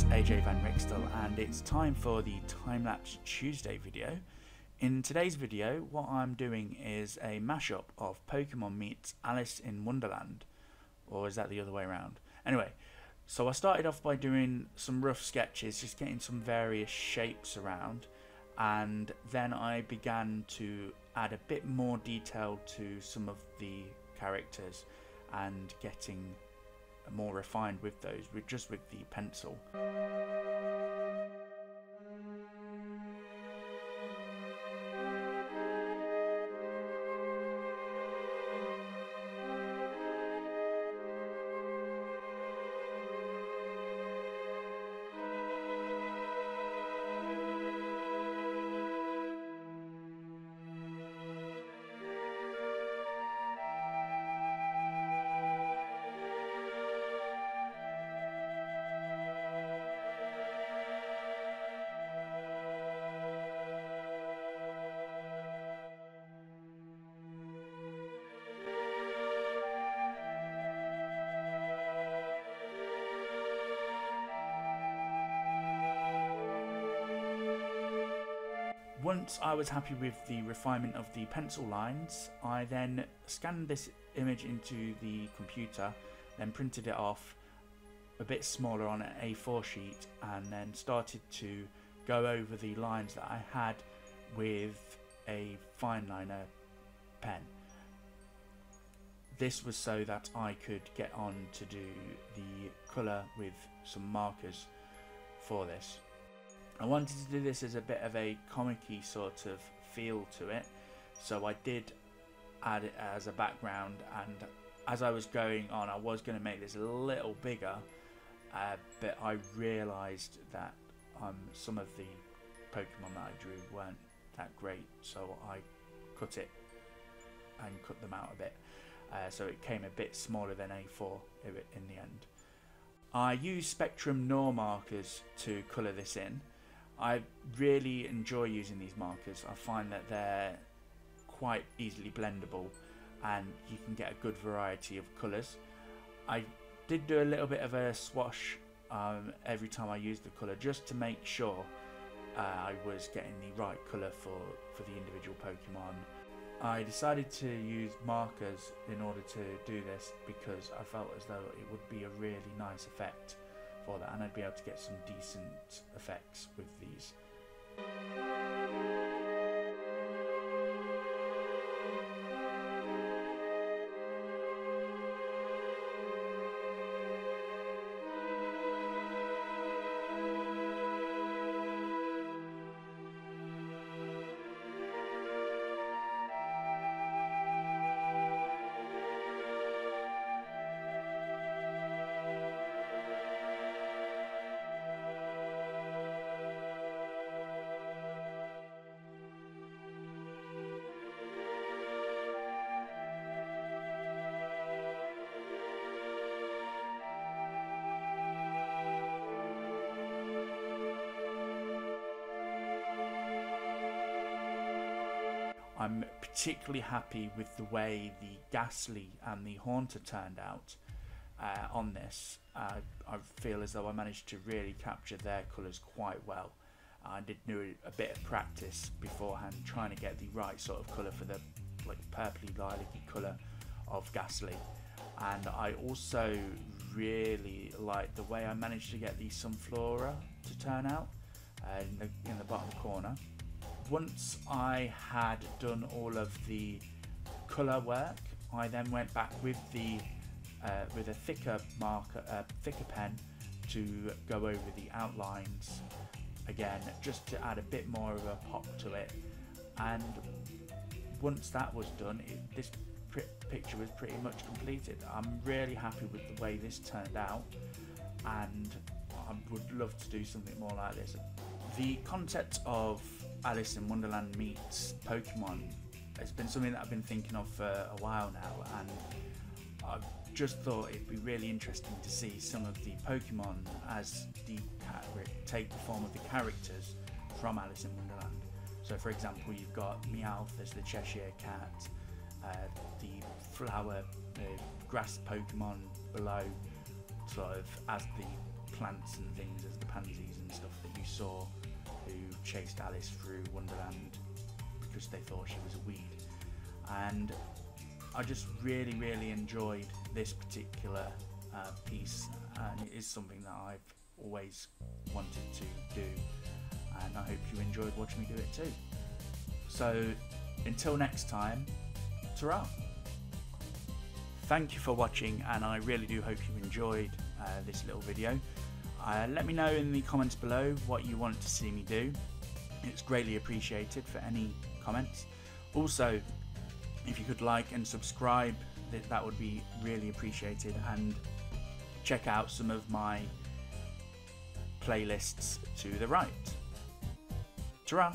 it's A.J. Van Rixtel, and it's time for the Time Lapse Tuesday video. In today's video, what I'm doing is a mashup of Pokémon meets Alice in Wonderland, or is that the other way around? Anyway, so I started off by doing some rough sketches, just getting some various shapes around, and then I began to add a bit more detail to some of the characters and getting more refined with those, just with the pencil. Once I was happy with the refinement of the pencil lines, I then scanned this image into the computer, then printed it off a bit smaller on an A4 sheet, and then started to go over the lines that I had with a fine liner pen. This was so that I could get on to do the colour with some markers for this. I wanted to do this as a bit of a comic-y sort of feel to it, so I did add it as a background, and as I was going on I was going to make this a little bigger, but I realised that some of the Pokemon that I drew weren't that great, so I cut it and cut them out a bit, so it came a bit smaller than A4 in the end. I used Spectrum Noir markers to colour this in. I really enjoy using these markers. I find that they're quite easily blendable and you can get a good variety of colours. I did do a little bit of a swash every time I used the colour, just to make sure I was getting the right colour for the individual Pokemon. I decided to use markers in order to do this because I felt as though it would be a really nice effect for that, and I'd be able to get some decent effects with these. I'm particularly happy with the way the Gastly and the Haunter turned out on this. I feel as though I managed to really capture their colours quite well. I did do a bit of practice beforehand trying to get the right sort of colour for the like purpley lilac-y colour of Gastly, and I also really like the way I managed to get the Sunflora to turn out in the bottom corner. Once I had done all of the colour work, I then went back with the with a thicker marker, thicker pen, to go over the outlines again, just to add a bit more of a pop to it. And once that was done, this picture was pretty much completed. I'm really happy with the way this turned out, and I would love to do something more like this. The concept of Alice in Wonderland meets Pokemon has been something that I've been thinking of for a while now, and I've just thought it'd be really interesting to see some of the Pokemon as the take the form of the characters from Alice in Wonderland. So for example, you've got Meowth as the Cheshire Cat, the grass Pokemon below sort of as the plants and things as the pansies and stuff that you saw who chased Alice through Wonderland because they thought she was a weed. And I just really, really enjoyed this particular piece, and it is something that I've always wanted to do, and I hope you enjoyed watching me do it too. So until next time, ta-ra! Thank you for watching, and I really do hope you enjoyed this little video. Let me know in the comments below what you want to see me do. It's greatly appreciated for any comments. Also, if you could like and subscribe, that would be really appreciated, and check out some of my playlists to the right. Ta-ra!